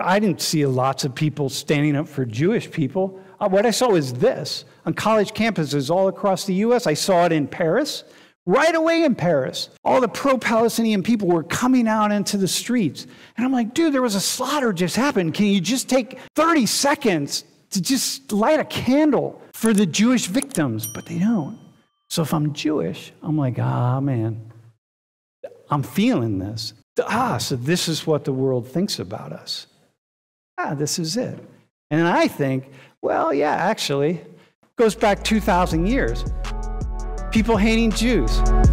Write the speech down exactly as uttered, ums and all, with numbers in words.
I didn't see lots of people standing up for Jewish people. Uh, what I saw was this on college campuses all across the U S I saw it in Paris. Right away in Paris, all the pro-Palestinian people were coming out into the streets. And I'm like, dude, there was a slaughter just happened. Can you just take thirty seconds to just light a candle for the Jewish victims? But they don't. So if I'm Jewish, I'm like, ah, man, I'm feeling this. Ah, so this is what the world thinks about us. Ah, this is it. And I think, well, yeah, actually, it goes back two thousand years. People hating Jews.